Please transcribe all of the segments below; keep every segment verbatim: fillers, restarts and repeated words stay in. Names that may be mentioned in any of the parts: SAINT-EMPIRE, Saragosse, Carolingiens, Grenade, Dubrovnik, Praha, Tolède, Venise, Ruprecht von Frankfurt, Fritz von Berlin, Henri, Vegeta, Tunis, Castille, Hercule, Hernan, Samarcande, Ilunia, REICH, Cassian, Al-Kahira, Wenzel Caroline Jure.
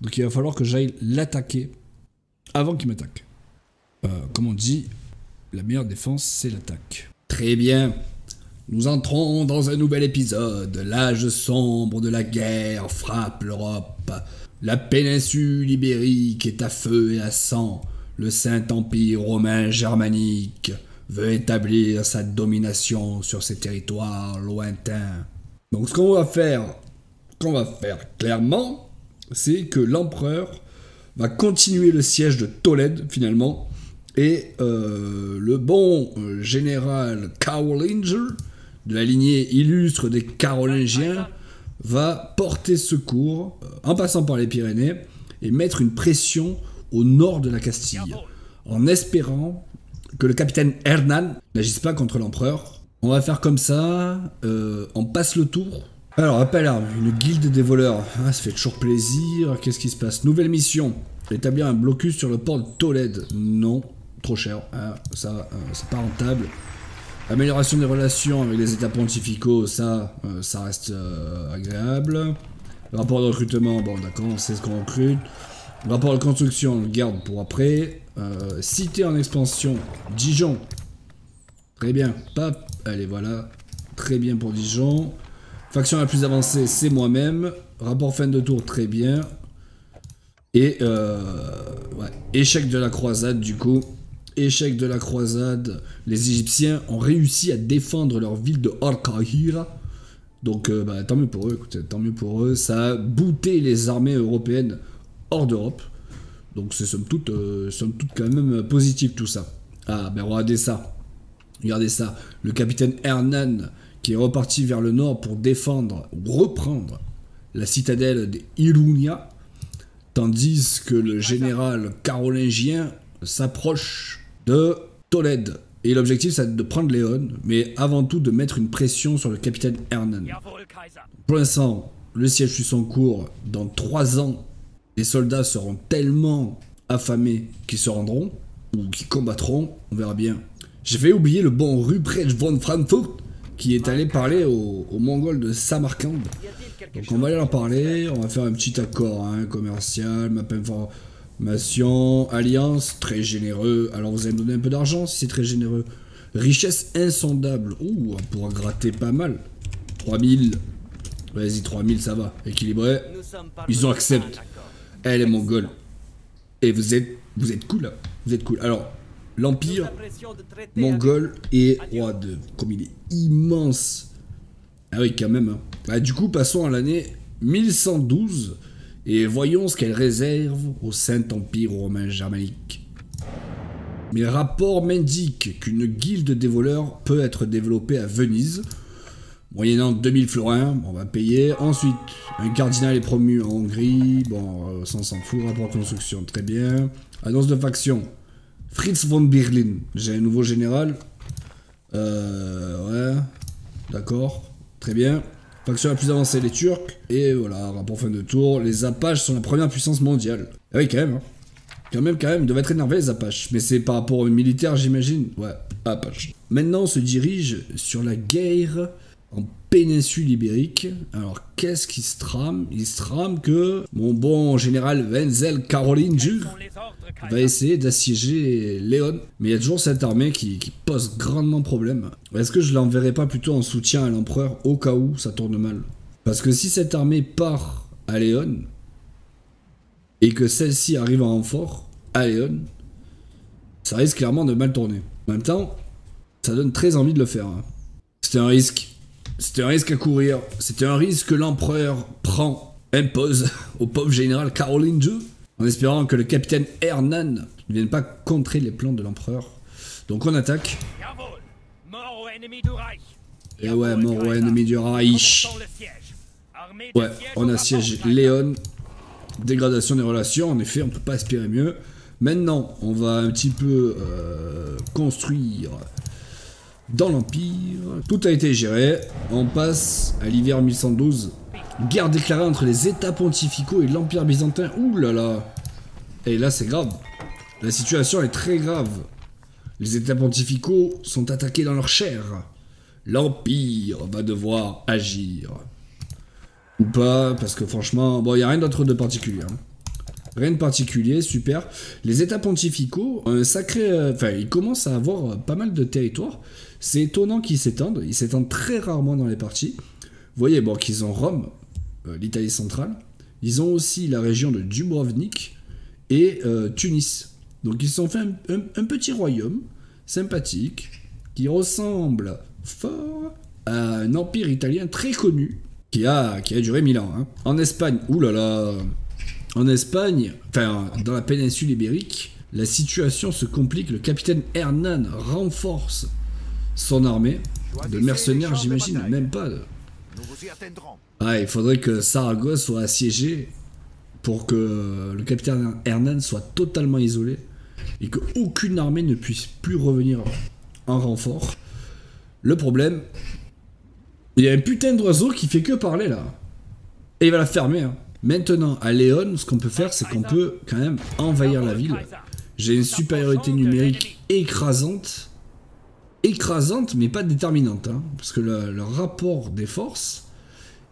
Donc il va falloir que j'aille l'attaquer avant qu'il m'attaque. Euh, comme on dit, la meilleure défense, c'est l'attaque. Très bien. Nous entrons dans un nouvel épisode. L'âge sombre de la guerre frappe l'Europe. La péninsule ibérique est à feu et à sang. Le Saint-Empire romain germanique veut établir sa domination sur ces territoires lointains. Donc ce qu'on va faire, qu'on va faire clairement, c'est que l'empereur va continuer le siège de Tolède finalement, et euh, le bon général Carolingiens, de la lignée illustre des Carolingiens, va porter secours en passant par les Pyrénées et mettre une pression au nord de la Castille, en espérant que le capitaine Hernan n'agisse pas contre l'empereur. On va faire comme ça, euh, on passe le tour. Alors, appel à une guilde des voleurs, ah, ça fait toujours plaisir. Qu'est-ce qui se passe? Nouvelle mission, établir un blocus sur le port de Tolède. Non, trop cher, ah, ça, euh, c'est pas rentable. Amélioration des relations avec les états pontificaux, ça, euh, ça reste euh, agréable. Rapport de recrutement, bon d'accord, on sait ce qu'on recrute. Rapport de construction, on le garde pour après. Euh, cité en expansion, Dijon. Très bien. Pap. Allez, voilà. Très bien pour Dijon. Faction la plus avancée, c'est moi-même. Rapport fin de tour, très bien. Et euh, ouais. Échec de la croisade, du coup. Échec de la croisade. Les Égyptiens ont réussi à défendre leur ville de Al-Kahira. Donc, euh, bah, tant mieux pour eux. Écoutez, tant mieux pour eux. Ça a bouté les armées européennes hors d'Europe, donc c'est somme toute, euh, somme toute quand même euh, positif tout ça. Ah ben regardez ça, regardez ça, le capitaine Hernan qui est reparti vers le nord pour défendre, reprendre la citadelle des Ilunia, tandis que le général carolingien s'approche de Tolède. Et l'objectif c'est de prendre Léon, mais avant tout de mettre une pression sur le capitaine Hernan. Pour l'instant, le siège suit son cours. Dans trois ans, les soldats seront tellement affamés qu'ils se rendront, ou qu'ils combattront, on verra bien. J'ai fait oublier le bon Ruprecht von Frankfurt, qui est allé parler aux, aux Mongols de Samarcande. Donc on va aller leur parler, on va faire un petit accord hein, commercial, map information, alliance, très généreux. Alors vous allez me donner un peu d'argent si c'est très généreux. Richesse insondable, ouh, on pourra gratter pas mal. trois mille, vas-y trois mille ça va, équilibré, ils ont accepté. Elle est mongole. Et vous êtes, vous êtes cool, vous êtes cool. Alors, l'empire mongol est roi de, comme il est immense. Ah oui, quand même. Hein. Ah, du coup, passons à l'année mille cent douze et voyons ce qu'elle réserve au Saint-Empire romain germanique. Mes rapports m'indiquent qu'une guilde des voleurs peut être développée à Venise. Moyennant deux mille florins, on va payer. Ensuite, un cardinal est promu en Hongrie. Bon, ça on s'en fout. Rapport construction, très bien. Annonce de faction. Fritz von Berlin. J'ai un nouveau général. Euh, ouais. D'accord. Très bien. Faction la plus avancée, les Turcs. Et voilà, rapport fin de tour. Les Apaches sont la première puissance mondiale. Ah oui, quand même. Hein. Quand même, quand même. Ils doivent être énervés, les Apaches. Mais c'est par rapport aux militaires, j'imagine. Ouais, Apache. Maintenant, on se dirige sur la guerre en péninsule ibérique. Alors qu'est-ce qui se trame? Il se trame que mon bon général Wenzel Caroline Jure va essayer d'assiéger Léon. Mais il y a toujours cette armée qui, qui pose grandement problème. Est-ce que je l'enverrai pas plutôt en soutien à l'empereur au cas où ça tourne mal? Parce que si cette armée part à Léon et que celle-ci arrive en renfort à Léon, ça risque clairement de mal tourner. En même temps, ça donne très envie de le faire. C'était un risque. C'était un risque à courir, c'était un risque que l'empereur prend, impose au pauvre général Carolingiens, en espérant que le capitaine Hernan ne vienne pas contrer les plans de l'empereur. Donc on attaque. Et ouais, mort au ennemi du Reich. Ouais, on assiège Léon. Dégradation des relations, en effet, on ne peut pas aspirer mieux. Maintenant, on va un petit peu euh, construire. Dans l'Empire, tout a été géré. On passe à l'hiver mille cent douze. Guerre déclarée entre les états pontificaux et l'Empire byzantin. Ouh là là. Et là c'est grave. La situation est très grave. Les états pontificaux sont attaqués dans leur chair. L'Empire va devoir agir. Ou pas, parce que franchement, bon, il n'y a rien d'autre de particulier. Hein. Rien de particulier, super. Les états pontificaux, un sacré... Enfin, euh, ils commencent à avoir euh, pas mal de territoires. C'est étonnant qu'ils s'étendent. Ils s'étendent très rarement dans les parties. Vous voyez, bon, qu'ils ont Rome, euh, l'Italie centrale. Ils ont aussi la région de Dubrovnik et euh, Tunis. Donc, ils se sont fait un, un, un petit royaume sympathique qui ressemble fort à un empire italien très connu qui a, qui a duré mille ans. Hein. En Espagne, oulala. En Espagne, enfin dans la péninsule ibérique, la situation se complique. Le capitaine Hernan renforce son armée de mercenaires, j'imagine, même pas. De... Ah, il faudrait que Saragosse soit assiégée pour que le capitaine Hernan soit totalement isolé et qu'aucune armée ne puisse plus revenir en renfort. Le problème, il y a un putain d'oiseau qui fait que parler là. Et il va la fermer. Hein. Maintenant, à Léon, ce qu'on peut faire, c'est qu'on peut quand même envahir la ville. J'ai une supériorité numérique écrasante. Écrasante, mais pas déterminante. Hein, parce que le, le rapport des forces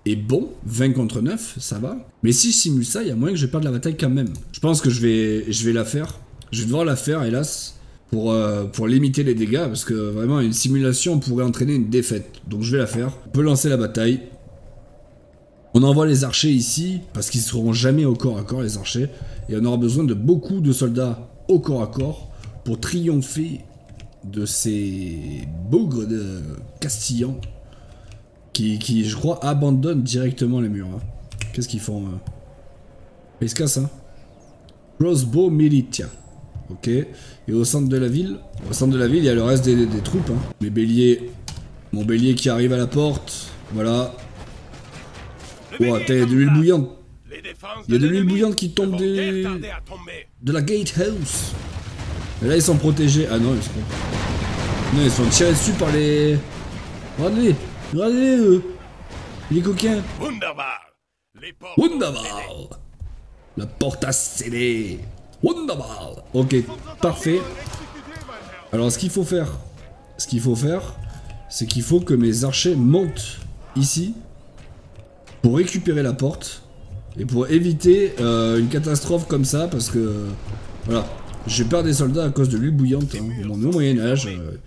est bon. vingt contre neuf, ça va. Mais si je simule ça, il y a moyen que je perde la bataille quand même. Je pense que je vais, je vais la faire. Je vais devoir la faire, hélas, pour, euh, pour limiter les dégâts. Parce que vraiment, une simulation pourrait entraîner une défaite. Donc je vais la faire. On peut lancer la bataille. On envoie les archers ici, parce qu'ils ne seront jamais au corps à corps, les archers. Et on aura besoin de beaucoup de soldats au corps à corps pour triompher de ces bougres de Castillans qui, qui, je crois, abandonnent directement les murs. Hein. Qu'est-ce qu'ils font euh... Ils se cassent, hein. Crossbow militia. Ok. Et au centre de la ville, au centre de la ville, il y a le reste des, des, des troupes. Hein. Mes béliers, mon bélier qui arrive à la porte. Voilà. Oh, il y a de l'huile bouillante. Il y a de l'huile bouillante qui tombe des... de la gatehouse. Et là, ils sont protégés. Ah non, ils sont... Non, ils sont tirés dessus par les... Regardez, regardez, eux. Les coquins. Wunderbar. La porte a scellé. Wunderbar. Ok, parfait. Alors, ce qu'il faut faire, ce qu'il faut faire, c'est qu'il faut que mes archers montent ici. Pour récupérer la porte et pour éviter euh, une catastrophe comme ça, parce que euh, voilà, je perds des soldats à cause de l'huile bouillante. Hein. Bon, au Moyen-Âge, il euh,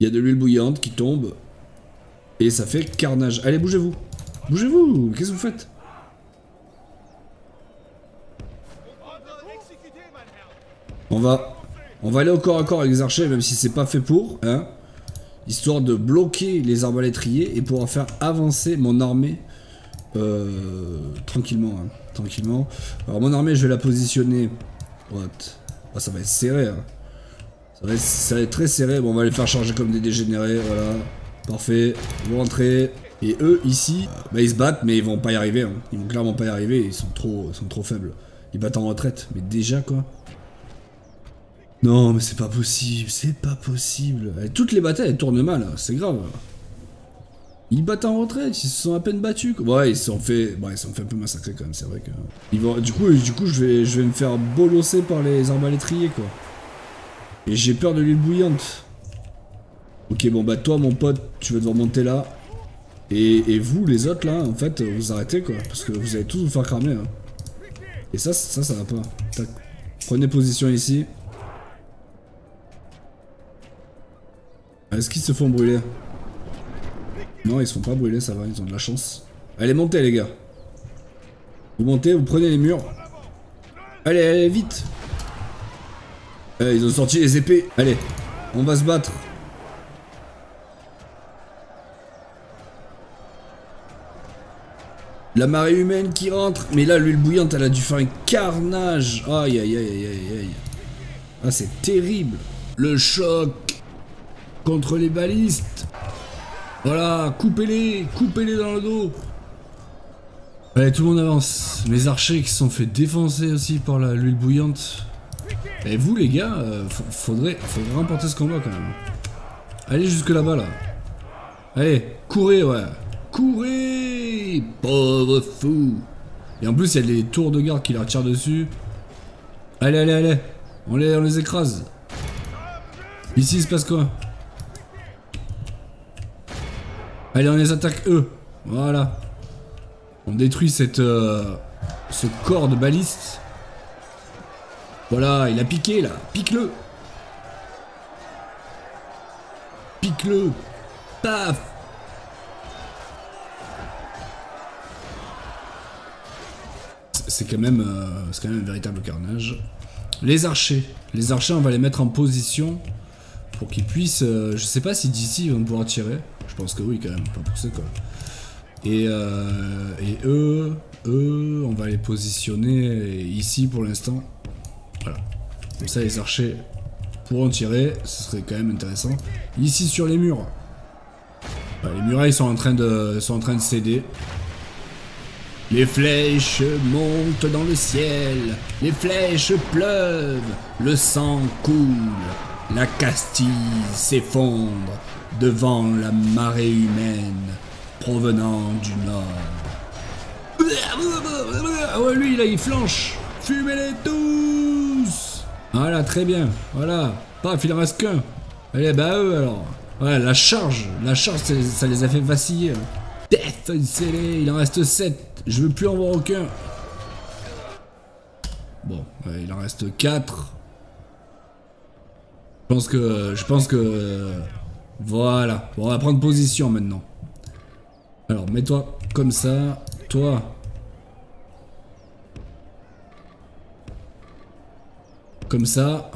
y a de l'huile bouillante qui tombe et ça fait carnage. Allez, bougez-vous, bougez-vous, qu'est-ce que vous faites? On va, on va aller au corps à corps avec les archers, même si c'est pas fait pour, hein. Histoire de bloquer les arbalétriers et pouvoir faire avancer mon armée euh, tranquillement, hein, tranquillement. Alors mon armée, je vais la positionner. What? Oh, ça va être serré. Hein. Ça, va être, ça va être très serré. Bon, on va les faire charger comme des dégénérés. Voilà. Parfait. Ils vont rentrer. Et eux ici, euh, bah, ils se battent, mais ils vont pas y arriver. Hein. Ils vont clairement pas y arriver. Ils sont trop, sont trop faibles. Ils battent en retraite. Mais déjà quoi. Non mais c'est pas possible, c'est pas possible. Et toutes les batailles elles tournent mal, c'est grave. Ils battent en retraite, ils se sont à peine battus. Ouais, ils se sont fait, bon, ils se sont fait un peu massacrer quand même, c'est vrai que. Ils vont... Du coup, du coup, je vais, je vais me faire bolosser par les arbalétriers quoi. Et j'ai peur de l'huile bouillante. Ok, bon bah toi mon pote, tu vas devoir monter là. Et, et vous les autres là, en fait, vous arrêtez quoi, parce que vous allez tous vous faire cramer. Hein. Et ça, ça, ça va pas. Tac. Prenez position ici. Est-ce qu'ils se font brûler? Non, ils se font pas brûler, ça va, ils ont de la chance. Allez, montez les gars. Vous montez, vous prenez les murs. Allez, allez, vite. Allez, ils ont sorti les épées. Allez, on va se battre. La marée humaine qui rentre. Mais là, l'huile bouillante, elle a dû faire un carnage. Aïe, aïe, aïe, aïe, aïe. Ah, c'est terrible. Le choc. Contre les balistes. Voilà, coupez-les, coupez-les dans le dos. Allez, tout le monde avance. Mes archers qui se sont fait défoncer aussi par l'huile bouillante. Et vous les gars, euh, faudrait, faudrait remporter ce combat quand même. Allez jusque là-bas là. Allez, courez, ouais. Courez, pauvre fou. Et en plus, il y a les tours de garde qui leur tirent dessus. Allez, allez, allez. On les, on les écrase. Ici, il se passe quoi? Allez, on les attaque eux. Voilà. On détruit cette... Euh, ce corps de baliste. Voilà, il a piqué là. Pique-le. Pique-le. Paf. C'est quand même, euh, c'est quand même un véritable carnage. Les archers. Les archers, on va les mettre en position pour qu'ils puissent... Euh, je sais pas si d'ici ils vont pouvoir tirer. Je pense que oui quand même. Pas pousser quoi. Et, euh, et eux, eux, on va les positionner ici pour l'instant. Voilà. Comme ça les archers pourront tirer. Ce serait quand même intéressant. Ici sur les murs. Bah, les murailles sont en train de, sont en train de céder. Les flèches montent dans le ciel, les flèches pleuvent, le sang coule, la Castille s'effondre devant la marée humaine provenant du nord. Ah ouais, lui là il flanche, fumez-les tous. Voilà, très bien, voilà, paf, il en reste qu'un. Allez, bah eux alors, voilà, la charge, la charge ça les a fait vaciller. Death, il en reste sept. Je veux plus en voir aucun. Bon, ouais, il en reste quatre. Je pense que... Je pense que... Voilà. Bon, on va prendre position maintenant. Alors, mets-toi comme ça. Toi. Comme ça.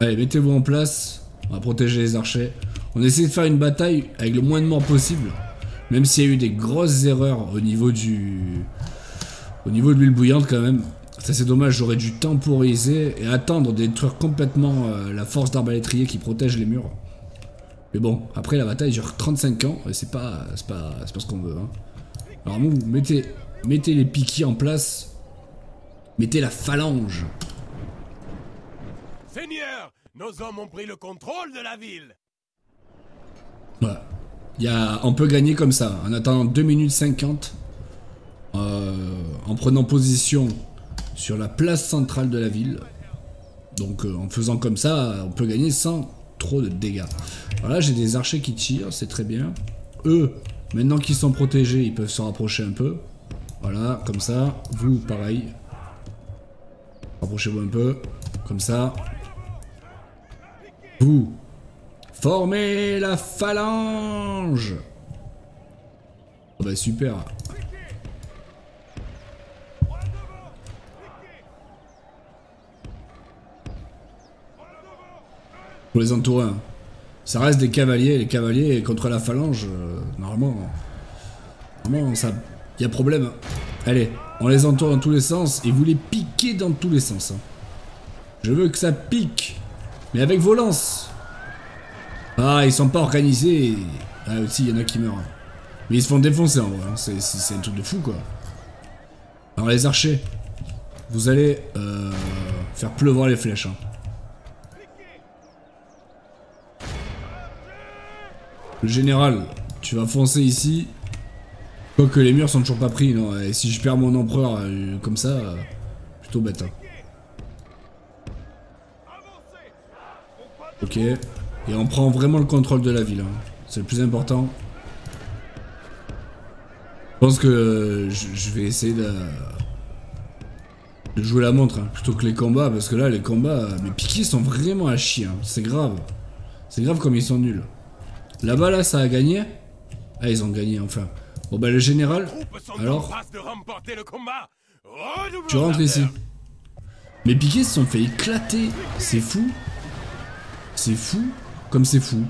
Allez, mettez-vous en place. On va protéger les archers. On essaie de faire une bataille avec le moins de morts possible. Même s'il y a eu des grosses erreurs au niveau du... Au niveau de l'huile bouillante quand même. Ça c'est dommage, j'aurais dû temporiser et attendre de détruire complètement euh, la force d'arbalétrier qui protège les murs. Mais bon, après la bataille dure trente-cinq ans et c'est pas, c'est pas, c'est pas ce qu'on veut. Hein. Alors nous, mettez, mettez les piquets en place. Mettez la phalange. Seigneur, nos hommes ont pris le contrôle de la ville. Voilà, il y a, on peut gagner comme ça, en attendant deux minutes cinquante, euh, en prenant position sur la place centrale de la ville. Donc euh, en faisant comme ça, on peut gagner sans trop de dégâts. Voilà, j'ai des archers qui tirent, c'est très bien. Eux, maintenant qu'ils sont protégés, ils peuvent se rapprocher un peu. Voilà, comme ça, vous pareil. Rapprochez-vous un peu, comme ça. Vous formez la phalange. Oh bah super. Pour les entourer, hein. Ça reste des cavaliers. Les cavaliers contre la phalange, euh, normalement, normalement ça, y a problème. Allez, on les entoure dans tous les sens et vous les piquez dans tous les sens. Hein. Je veux que ça pique, mais avec vos lances. Ah, ils sont pas organisés. Ah aussi, il y en a qui meurent. Mais ils se font défoncer en vrai. C'est un truc de fou quoi. Alors les archers, vous allez euh, faire pleuvoir les flèches. Hein. Le général, tu vas foncer ici. Quoique les murs sont toujours pas pris. Non. Et si je perds mon empereur euh, comme ça, euh, plutôt bête. Hein. Ok. Et on prend vraiment le contrôle de la ville. Hein. C'est le plus important. Je pense que je, je vais essayer de, de jouer la montre hein, plutôt que les combats. Parce que là, les combats, mes piquets sont vraiment à chier. Hein. C'est grave. C'est grave comme ils sont nuls. Là-bas, là, ça a gagné. Ah, ils ont gagné enfin. Bon, bah, le général. Alors. Tu rentres ici. Mes piquets se sont fait éclater. C'est fou. C'est fou, comme c'est fou.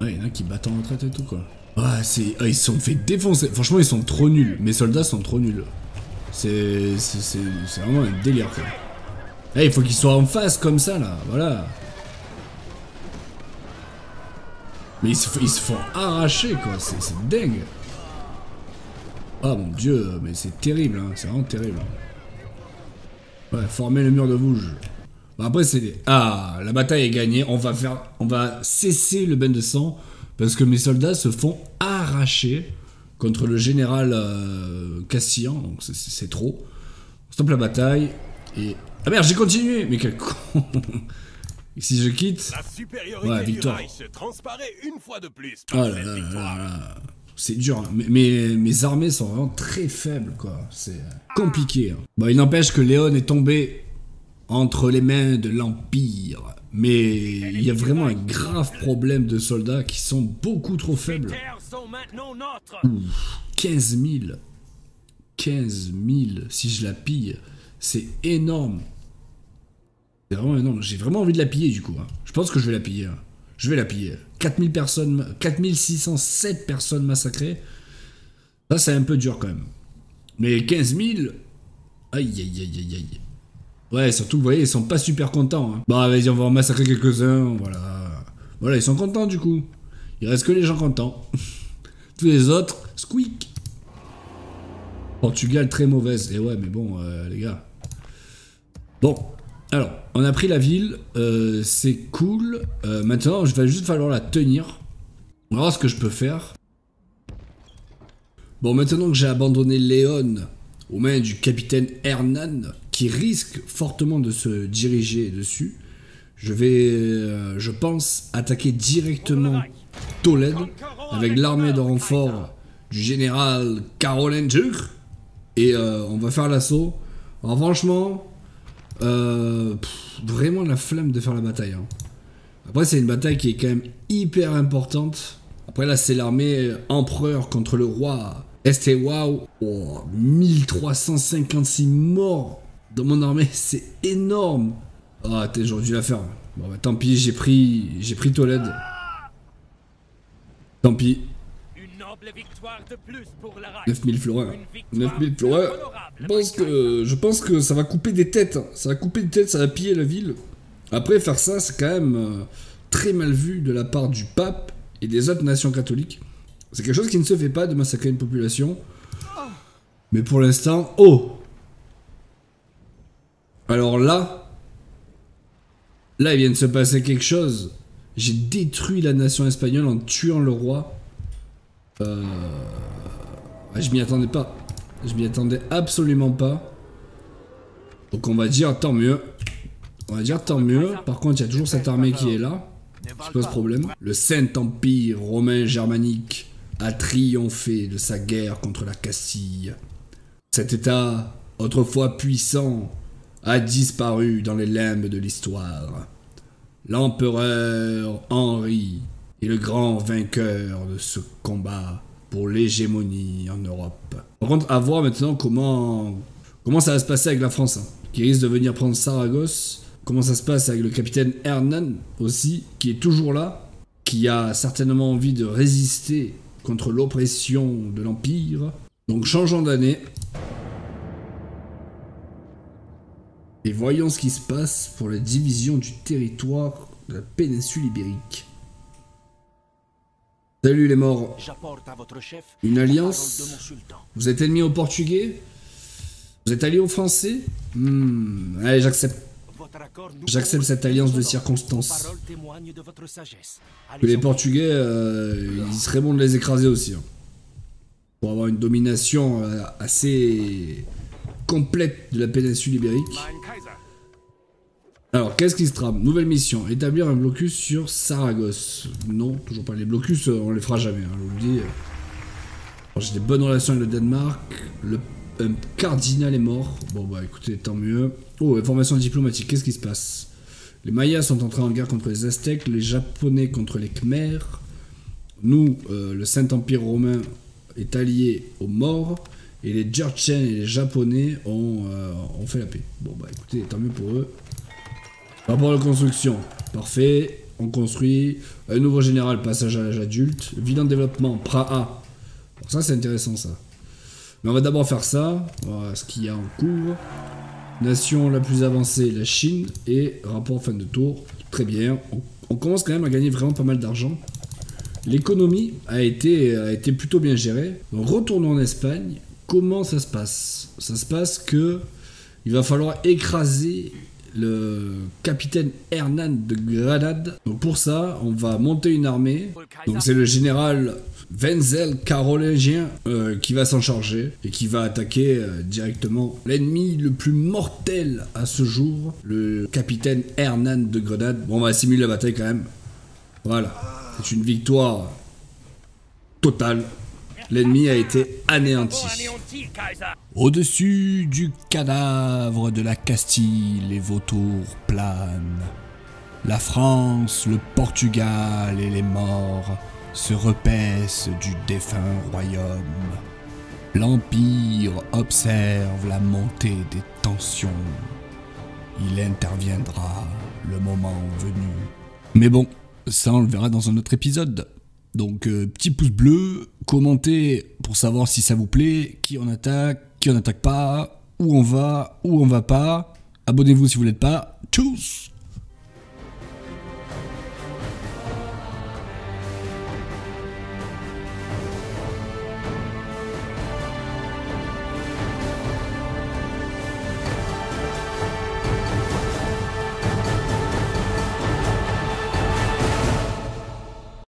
Ouais, il y en a qui battent en retraite et tout quoi. Ah, c'est, ah, ils se sont fait défoncer. Franchement, ils sont trop nuls. Mes soldats sont trop nuls. C'est, c'est vraiment un délire quoi. Eh, il faut qu'ils soient en face comme ça là, voilà. Mais ils se, ils se font arracher quoi, c'est dingue. Ah mon dieu, mais c'est terrible, hein. C'est vraiment terrible. Hein. Ouais, formez le mur de Vouges. Après c'est des... Ah, la bataille est gagnée, on va faire... On va cesser le bain de sang parce que mes soldats se font arracher contre le général euh, Cassian, donc c'est trop. On stoppe la bataille et... Ah merde, j'ai continué. Mais quel con. Si je quitte... La supériorité ouais, victoire. Du Reich transparaît une fois de plus par ah cette là, victoire. Là, là. c'est dur. Hein. Mes, mes armées sont vraiment très faibles, quoi. C'est compliqué. Hein. Bon, il n'empêche que Léon est tombé entre les mains de l'Empire. Mais il y a vraiment un grave problème de soldats qui sont beaucoup trop faibles. Ouf, quinze mille. quinze mille, si je la pille, c'est énorme. C'est vraiment énorme. J'ai vraiment envie de la piller, du coup. Hein. Je pense que je vais la piller. Hein. Je vais la piller. quatre mille personnes, quatre mille six cent sept personnes massacrées. Ça, c'est un peu dur quand même. Mais quinze mille. Aïe, aïe, aïe, aïe, aïe. Ouais, surtout, vous voyez, ils sont pas super contents. Hein. Bah, vas-y, on va en massacrer quelques-uns. Voilà. Voilà, ils sont contents, du coup. Il reste que les gens contents. Tous les autres, squeak. Portugal, très mauvaise. Et ouais, mais bon, euh, les gars. Bon. Alors, on a pris la ville, euh, c'est cool. Euh, maintenant, il va juste falloir la tenir. On va voir ce que je peux faire. Bon, maintenant que j'ai abandonné Léon aux mains du capitaine Hernan, qui risque fortement de se diriger dessus, je vais, euh, je pense, attaquer directement Tolède avec l'armée de renfort du général Caroline Jure. Et euh, on va faire l'assaut. Alors, franchement... Euh, pff, vraiment la flemme de faire la bataille. Hein. Après, c'est une bataille qui est quand même hyper importante. Après, là, c'est l'armée empereur contre le roi. Este wow. Oh, mille trois cent cinquante-six morts dans mon armée, c'est énorme. Ah, t'es j'aurais dû la faire. Bon, bah tant pis, j'ai pris, j'ai pris Tolède. Tant pis. neuf mille florins. neuf mille florins. Je pense, que, je pense que ça va couper des têtes. Hein. Ça va couper des têtes, ça va piller la ville. Après, faire ça, c'est quand même euh, très mal vu de la part du pape et des autres nations catholiques. C'est quelque chose qui ne se fait pas de massacrer une population. Mais pour l'instant... Oh! Alors là... Là, il vient de se passer quelque chose. J'ai détruit la nation espagnole en tuant le roi. Euh... Je m'y attendais pas. Je m'y attendais absolument pas. Donc on va dire tant mieux. On va dire tant mieux. Par contre, il y a toujours cette armée qui est là. C'est pas ce problème. Le Saint-Empire romain germanique a triomphé de sa guerre contre la Castille. Cet État, autrefois puissant, a disparu dans les limbes de l'histoire. L'empereur Henri est le grand vainqueur de ce combat pour l'hégémonie en Europe. Par contre, à voir maintenant comment, comment ça va se passer avec la France, hein, qui risque de venir prendre Saragosse, comment ça se passe avec le capitaine Hernan aussi, qui est toujours là, qui a certainement envie de résister contre l'oppression de l'Empire. Donc changeons d'année. Et voyons ce qui se passe pour la division du territoire de la péninsule ibérique. Salut les morts. Une alliance. Vous êtes ennemi aux Portugais? Vous êtes allié aux Français? Hmm. Allez, j'accepte. J'accepte cette alliance de circonstances. Que les Portugais, euh, il serait bon de les écraser aussi. Hein. Pour avoir une domination euh, assez complète de la péninsule ibérique. Alors, qu'est-ce qui se trame? Nouvelle mission, établir un blocus sur Saragosse. Non, toujours pas. Les blocus, on les fera jamais, hein, je vous le dis. J'ai des bonnes relations avec le Danemark. Le un cardinal est mort. Bon, bah écoutez, tant mieux. Oh, information diplomatique, qu'est-ce qui se passe? Les Mayas sont entrés en guerre contre les Aztèques, les Japonais contre les Khmers. Nous, euh, le Saint-Empire romain est allié aux morts. Et les Georgiens et les Japonais ont, euh, ont fait la paix. Bon, bah écoutez, tant mieux pour eux. Rapport à la construction, parfait, on construit un nouveau général, passage à l'âge adulte, ville en développement, Praha. Bon, ça c'est intéressant ça. Mais on va d'abord faire ça, voilà ce qu'il y a en cours. Nation la plus avancée, la Chine, et rapport fin de tour, très bien. On, on commence quand même à gagner vraiment pas mal d'argent. L'économie a été, a été plutôt bien gérée. Donc retournons en Espagne, comment ça se passe? Ça se passe que il va falloir écraser... le capitaine Hernan de Grenade. Donc pour ça, on va monter une armée. Donc c'est le général Wenzel Carolingien euh, qui va s'en charger et qui va attaquer euh, directement l'ennemi le plus mortel à ce jour, le capitaine Hernan de Grenade. Bon, on va simuler la bataille quand même. Voilà, c'est une victoire totale. l'ennemi a été anéanti. Au-dessus du cadavre de la Castille, les vautours planent. La France, le Portugal et les morts se repaissent du défunt royaume. L'Empire observe la montée des tensions. Il interviendra le moment venu. Mais bon, ça on le verra dans un autre épisode. Donc euh, petit pouce bleu, commentez pour savoir si ça vous plaît, qui on attaque, qui on n'attaque pas, où on va, où on va pas. Abonnez-vous si vous ne l'êtes pas. Tchuss!